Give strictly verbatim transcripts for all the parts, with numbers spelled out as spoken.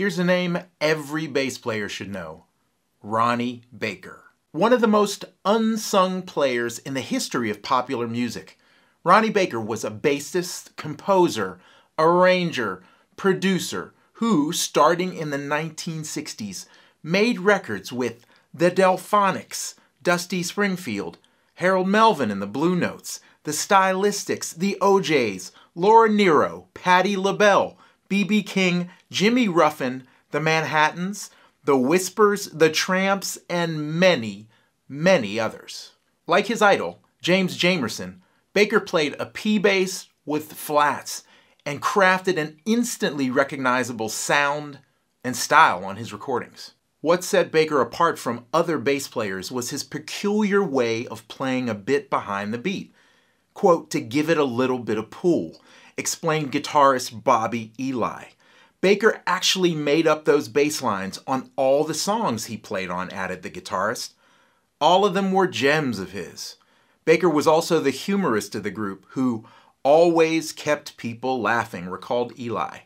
Here's a name every bass player should know, Ronnie Baker. One of the most unsung players in the history of popular music, Ronnie Baker was a bassist, composer, arranger, producer, who, starting in the nineteen sixties, made records with the Delfonics, Dusty Springfield, Harold Melvin and the Blue Notes, the Stylistics, the O'Jays, Laura Nero, Patti LaBelle, B B. King, Jimmy Ruffin, the Manhattans, the Whispers, the Tramps, and many, many others. Like his idol, James Jamerson, Baker played a P bass with flats and crafted an instantly recognizable sound and style on his recordings. What set Baker apart from other bass players was his peculiar way of playing a bit behind the beat, quote, to give it a little bit of pull, explained guitarist Bobby Eli. Baker actually made up those bass lines on all the songs he played on, added the guitarist. All of them were gems of his. Baker was also the humorist of the group who always kept people laughing, recalled Eli.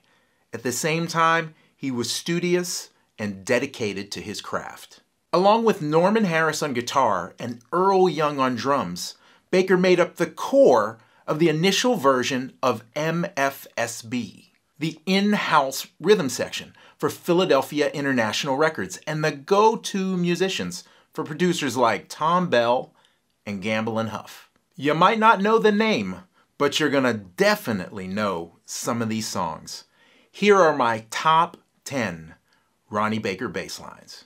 At the same time, he was studious and dedicated to his craft. Along with Norman Harris on guitar and Earl Young on drums, Baker made up the core of the initial version of M F S B, the in-house rhythm section for Philadelphia International Records and the go-to musicians for producers like Tom Bell and Gamble and Huff. You might not know the name, but you're gonna definitely know some of these songs. Here are my top ten Ronnie Baker bass lines.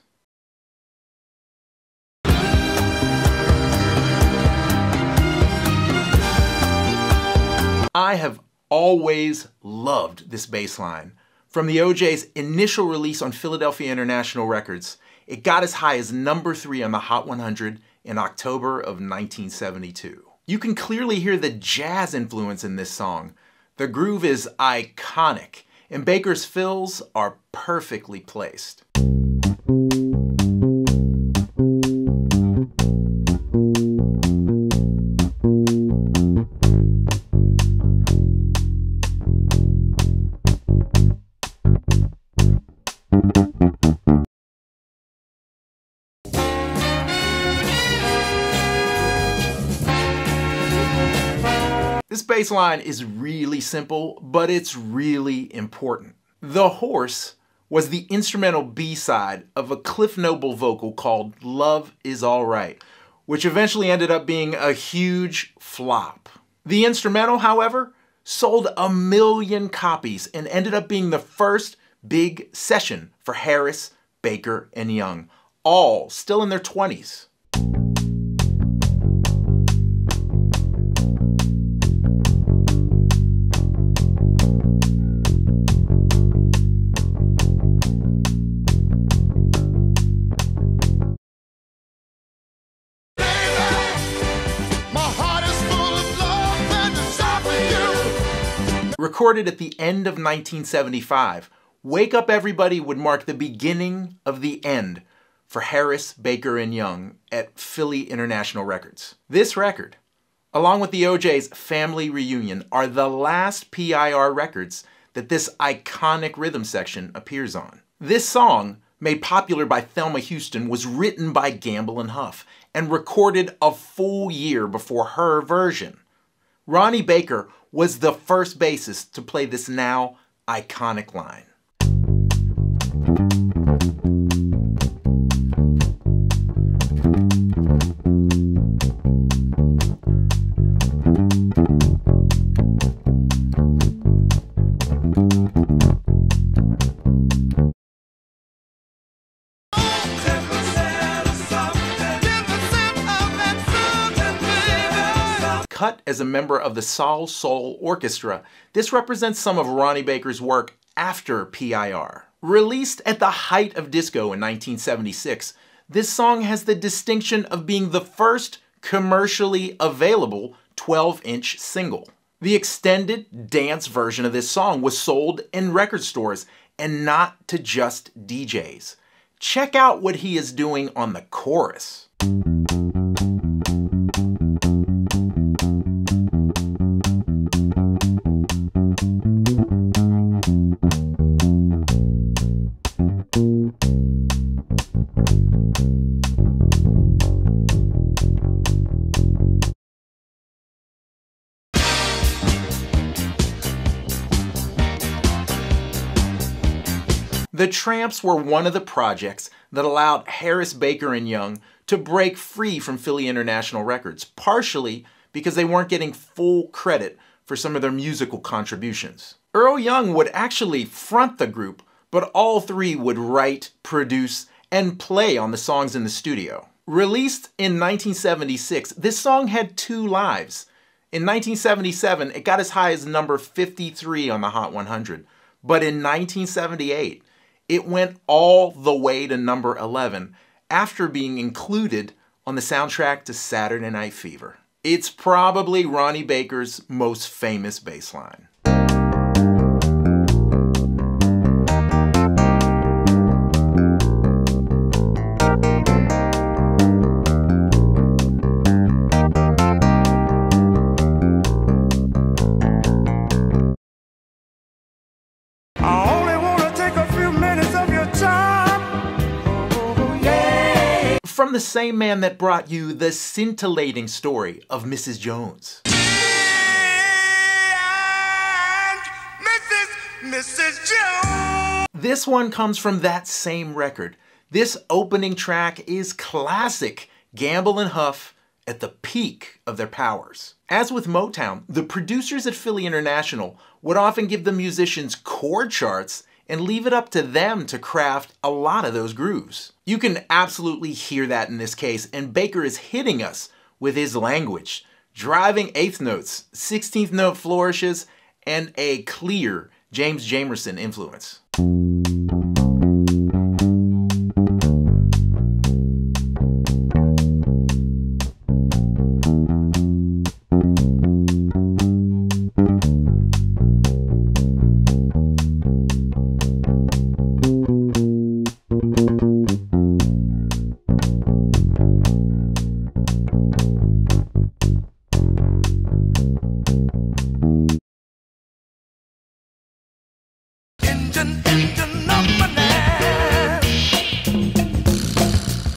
I have always loved this bass line. From the O'Jays' initial release on Philadelphia International Records, it got as high as number three on the Hot one hundred in October of nineteen seventy-two. You can clearly hear the jazz influence in this song. The groove is iconic, and Baker's fills are perfectly placed. This bass line is really simple, but it's really important. The Horse was the instrumental B-side of a Cliff Noble vocal called Love Is Alright, which eventually ended up being a huge flop. The instrumental, however, sold a million copies and ended up being the first big session for Harris, Baker, and Young, all still in their twenties. Recorded at the end of nineteen seventy-five, Wake Up Everybody would mark the beginning of the end for Harris, Baker, and Young at Philly International Records. This record, along with the O'Jays' Family Reunion, are the last P I R records that this iconic rhythm section appears on. This song, made popular by Thelma Houston, was written by Gamble and Huff and recorded a full year before her version. Ronnie Baker was the first bassist to play this now iconic line. Cut as a member of the Salsoul Orchestra, this represents some of Ronnie Baker's work after P I R. Released at the height of disco in nineteen seventy-six, this song has the distinction of being the first commercially available twelve inch single. The extended dance version of this song was sold in record stores and not to just D Js. Check out what he is doing on the chorus. The Tramps were one of the projects that allowed Harris, Baker, and Young to break free from Philly International Records, partially because they weren't getting full credit for some of their musical contributions. Earl Young would actually front the group, but all three would write, produce, and play on the songs in the studio. Released in nineteen seventy-six, this song had two lives. In nineteen seventy-seven, it got as high as number fifty-three on the Hot one hundred, but in nineteen seventy-eight, it went all the way to number eleven after being included on the soundtrack to Saturday Night Fever. It's probably Ronnie Baker's most famous bass line. From the same man that brought you the scintillating story of Missus Jones. And Missus Missus Jones. This one comes from that same record. This opening track is classic Gamble and Huff at the peak of their powers. As with Motown, the producers at Philly International would often give the musicians chord charts and leave it up to them to craft a lot of those grooves. You can absolutely hear that in this case, and Baker is hitting us with his language, driving eighth notes, sixteenth note flourishes, and a clear James Jamerson influence.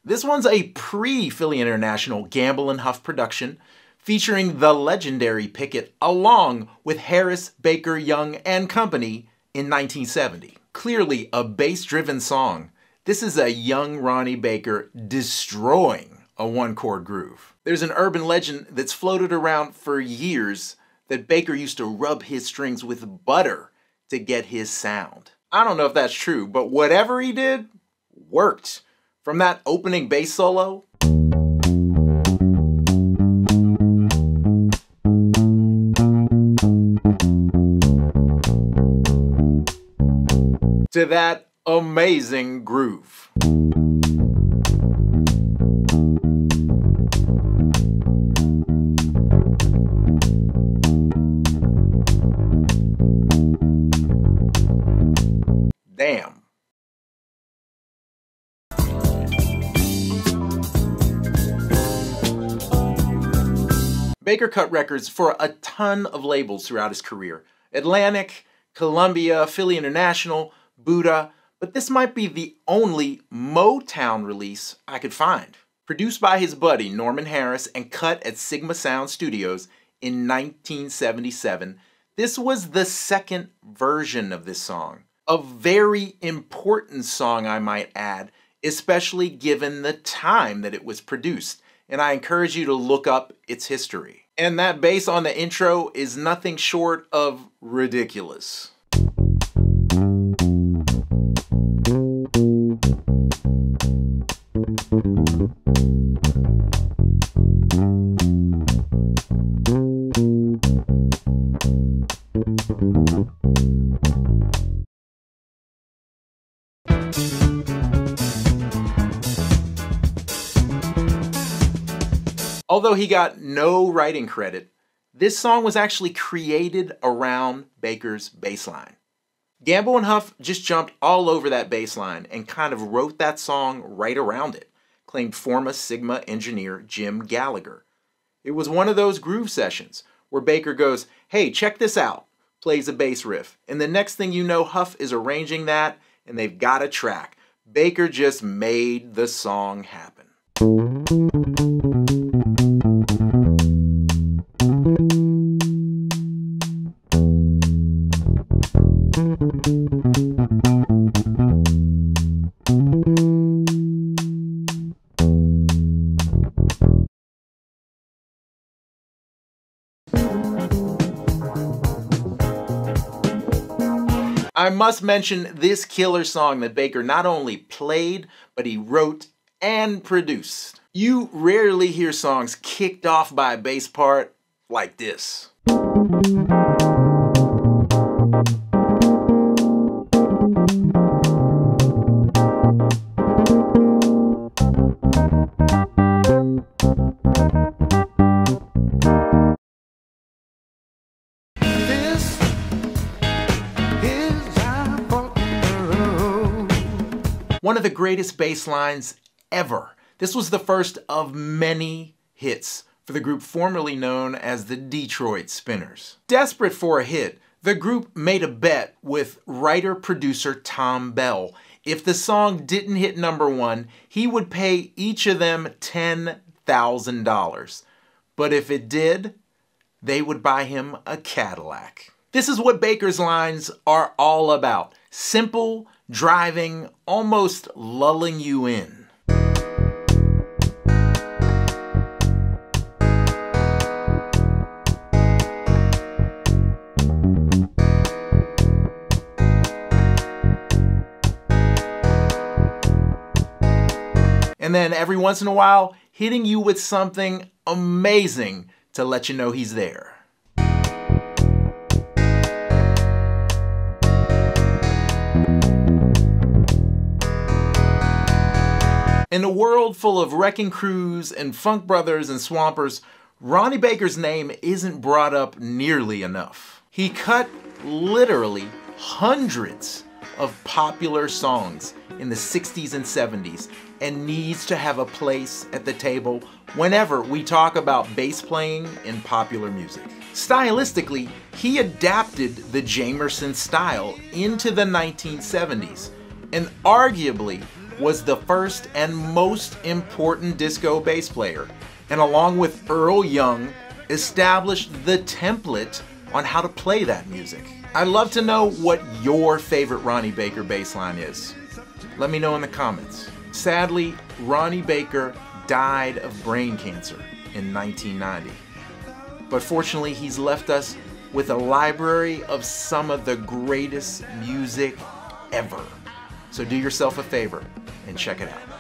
This one's a pre-Philly International Gamble and Huff production featuring the legendary Pickett along with Harris, Baker, Young, and company in nineteen seventy. Clearly a bass-driven song, this is a young Ronnie Baker destroying a one-chord groove. There's an urban legend that's floated around for years that Baker used to rub his strings with butter to get his sound. I don't know if that's true, but whatever he did worked. From that opening bass solo to that amazing groove. Damn. Baker cut records for a ton of labels throughout his career. Atlantic, Columbia, Philly International, Buddha, but this might be the only Motown release I could find. Produced by his buddy Norman Harris and cut at Sigma Sound Studios in nineteen seventy-seven, this was the second version of this song. A very important song, I might add, especially given the time that it was produced. And I encourage you to look up its history. And that bass on the intro is nothing short of ridiculous. Although he got no writing credit, this song was actually created around Baker's bass line. Gamble and Huff just jumped all over that bass line and kind of wrote that song right around it, claimed former Sigma engineer Jim Gallagher. It was one of those groove sessions where Baker goes, "Hey, check this out," plays a bass riff, and the next thing you know, Huff is arranging that and they've got a track. Baker just made the song happen. Thank you. I must mention this killer song that Baker not only played, but he wrote and produced. You rarely hear songs kicked off by a bass part like this. One of the greatest bass lines ever. This was the first of many hits for the group formerly known as the Detroit Spinners. Desperate for a hit, the group made a bet with writer-producer Tom Bell. If the song didn't hit number one, he would pay each of them ten thousand dollars. But if it did, they would buy him a Cadillac. This is what Baker's lines are all about. Simple, driving, almost lulling you in. And then every once in a while, hitting you with something amazing to let you know he's there. In a world full of wrecking crews and Funk Brothers and Swampers, Ronnie Baker's name isn't brought up nearly enough. He cut literally hundreds of popular songs in the sixties and seventies and needs to have a place at the table whenever we talk about bass playing in popular music. Stylistically, he adapted the Jamerson style into the nineteen seventies and arguably was the first and most important disco bass player, and along with Earl Young, established the template on how to play that music. I'd love to know what your favorite Ronnie Baker bass line is. Let me know in the comments. Sadly, Ronnie Baker died of brain cancer in nineteen ninety. But fortunately, he's left us with a library of some of the greatest music ever. So do yourself a favor and check it out.